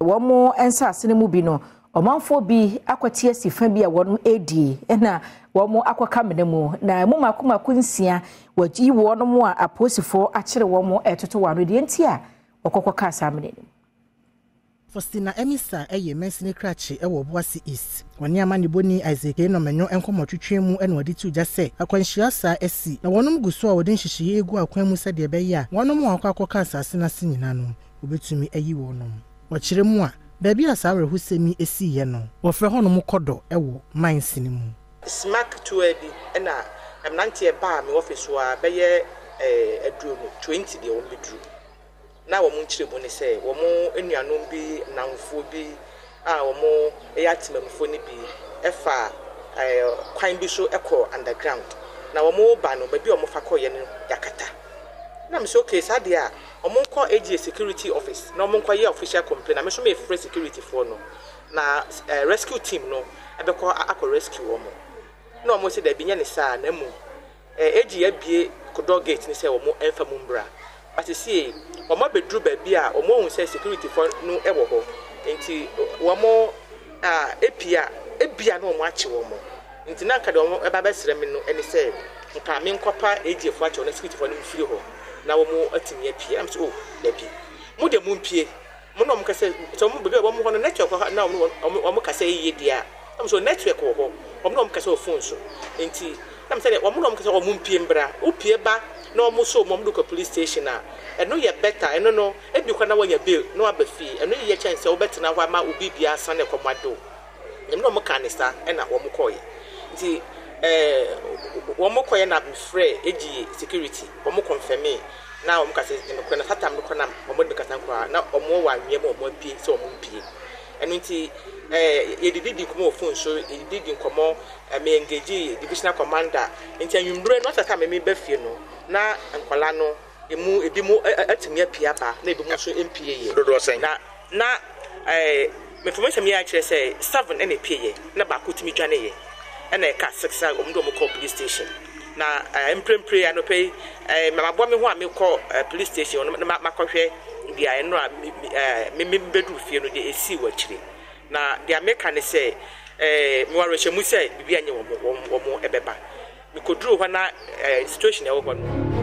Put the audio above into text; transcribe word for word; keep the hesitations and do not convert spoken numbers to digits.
Wamo ensa sinemu bino. Omanfo bi akwatie sifa bi a wonu edi na wamo akwaka menemu na mu makoma kunsia waji wonu mu a aposifo akire wamo etoto wano de ntia okokokka asamnenu Faustina Emisa eye mensini krachi ewo Boasi East. Wani amani boni Isaac eno menyo enko motwetwe mu eno de tu jase. Akwanhia saa esi na wonom guso a wodin hihihie egu akwan mu sa de beya. Wonom akwakokka asasina sinyina no. Obetumi ayi wonom. Wokyere mu a baby asawe husemi esi ye no. Wofre honom kodo ewo mansini mu. Smack to ebi ena amnantie ba me office wa beye eh aduro mu twenty de won beduro. Na wo munchirebo ne se wo mu enuanom bi nanfo bi a wo mu eyatimamfo ne bi efa kwan bi so ekọ underground na wo mu ba no ba bi wo mu fa kọ ye ne yakata na me so case ade a wo mu kọ A G A security office na wo mu kọ ye official complaint na me so me free security for no na rescue team no abekọ akọ rescue wo mu na wo mu se da bi nya ne saa na mu A G A bie kodọ gate ne se wo mu enfa mu mbra but see omo bedru ba bia omo hun say security for no ewo ho enti omo ah epia ebia na omo ache wo mo enti na nka de omo eba ba srem no eni say nka me nkopa A G F ache na security for no mfiri ho na omo atimi apia am so oh na bi mo de mo mpie mo no mo kase so mo bebe omo ho no network na omo omo kase yiye dia am so network wo ho omo no mo kase phone so enti na me say omo no mo kase omo mpie mbra o pie ba no mo so mo do ko police station na eno ye better eno no e bi kwana wa ya bill no abafi eno ye chance wo betena ho ama obi bia sane komado nem no mo kanisa e na wo mo koye nti eh wo mo koye na free eji security wo mo confirm na wo mo kase eno kwana satam no kwana wo mo de kasa kwa na wo mo wa nwe mo mo pie so wo mo pie eno nti eh ye didi komo phone so ye didi komo me engage divisional commander nti anwumdure no sasa me me ba fie no na nkwala no emu ebimu atimi apia ba na ebimu so M P A ye dodo sen na na eh me information me ya kire say seven na P A ye na ba ko timi dwane ye na e ka six a omdo mo call police station na emprempre ya no pay eh me mabo me ho a me call police station na ma kwohwe bia eno a me me bedu fie no de esi wa kire na dia me ka ne say eh me ware che mu say bibia nye wo mo wo mo ebeba me koduru ho na situation e wo ho no